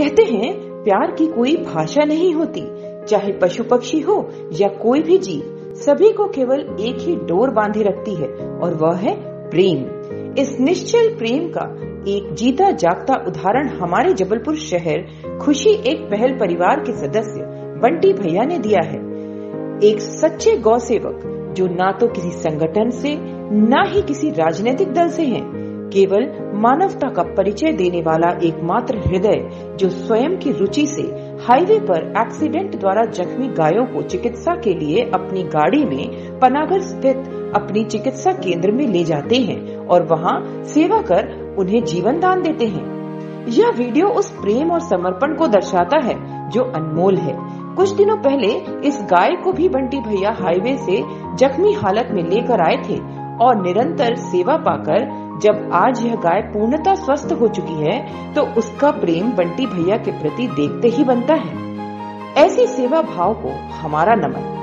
कहते हैं प्यार की कोई भाषा नहीं होती, चाहे पशु पक्षी हो या कोई भी जीव, सभी को केवल एक ही डोर बांधे रखती है और वह है प्रेम। इस निश्चल प्रेम का एक जीता जागता उदाहरण हमारे जबलपुर शहर खुशी एक पहल परिवार के सदस्य बंटी भैया ने दिया है। एक सच्चे गौ सेवक जो ना तो किसी संगठन से ना ही किसी राजनीतिक दल से हैं, केवल मानवता का परिचय देने वाला एकमात्र हृदय जो स्वयं की रुचि से हाईवे पर एक्सीडेंट द्वारा जख्मी गायों को चिकित्सा के लिए अपनी गाड़ी में पनागर स्थित अपनी चिकित्सा केंद्र में ले जाते हैं और वहां सेवा कर उन्हें जीवन दान देते हैं। यह वीडियो उस प्रेम और समर्पण को दर्शाता है जो अनमोल है। कुछ दिनों पहले इस गाय को भी बंटी भैया हाईवे से जख्मी हालत में लेकर आए थे और निरंतर सेवा पाकर जब आज यह गाय पूर्णतः स्वस्थ हो चुकी है तो उसका प्रेम बंटी भैया के प्रति देखते ही बनता है। ऐसी सेवा भाव को हमारा नमन।